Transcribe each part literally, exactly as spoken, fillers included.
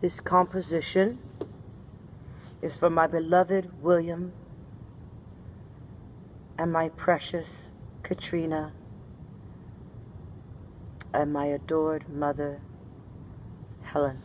This composition is for my beloved William and my precious Katrina and my adored mother, Helen.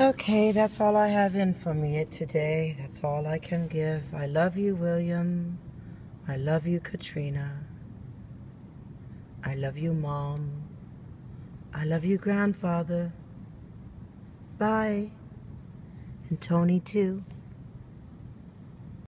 Okay, that's all I have in for me today. That's all I can give. I love you, William. I love you, Katrina. I love you, Mom. I love you, Grandfather. Bye. And Tony, too.